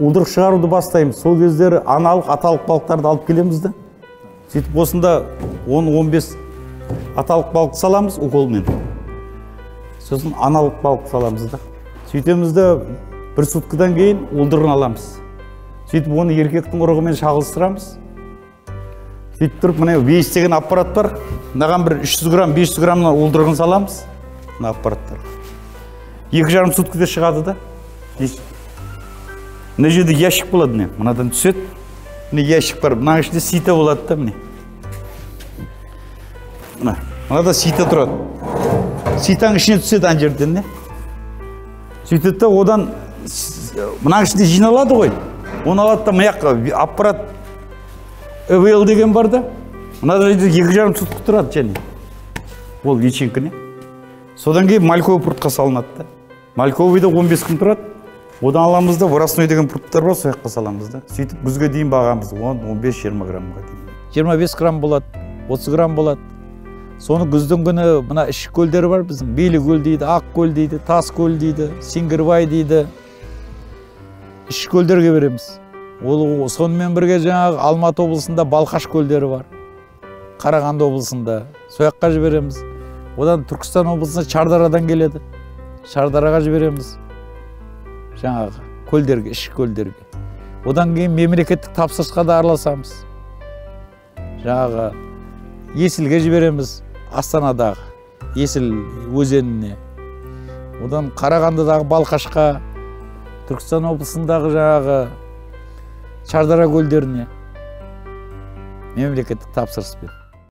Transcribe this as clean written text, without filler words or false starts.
ulduruk шығаруды бастаймыз. Сол кездері аналық, аталық балықтарды алып келемізді. Сөйтіп осында 10-15 аталық балықты саламыз уколмен. Сосын аналық балықты саламыз да. Сөйтемізді бір суткадан кейін уылдырын аламыз. Сөйтіп оны еркектің ұрығымен шағылыстырамыз. Сөйтіп тұрып міне вейс деген аппарат бар. Мынаған бір 300 грамм, 500 граммнан уылдырығын саламыз. Мына аппараттар. 2,5 суткада шығады да. Мына жерде ящик болады міне, мынадан түседі. Міне ящик бар. Мынаның ішінде сита болады да міне. Мына, мынада сита тұрады. Ситаның ішіне түседі ана жерден не? Сөйтеді де одан мынаның ішінде жиналады ғой. Оны алады да мына аппарат ЭВЛ деген бар да. Мынада 2,5 сутка тұрады және. Ол ячейка не? Содан кейін мальковый пұртқа салынады да. Мальковыйда 15 күн тұрады. Одан аламыз да, воросной деген пұрттар бар, сояққа саламыз да. Сөйтіп күзге дейін бағамыз 10-15-20 граммға дейін. 25 грамм болады, 30 грамм болады. Соны күздің күні мына ішік көлдері бар біздің. Бейлі көл дейді, ақ көл дейді, тас көл дейді, Сингірбай дейді. Ішік көлдерге береміз. Ол сонымен бірге жаңағы Алматы облысында Балқаш көлдері бар. Қарағанды облысында сояққа жібереміз. Одан Түркістан облысына Шардарадан келеді. Шардараға жібереміз. Жаңағы көлдерге, ішік көлдерге. Одан кейін мемлекеттік тапсырысқа да араласамыз. Жаңағы Есілге жібереміз, Астанадағы Есіл өзеніне. Одан Қарағандыдағы Балқашқа, Түркістан облысындағы жаңағы Шардара көлдеріне мемлекеттік тапсырыспен.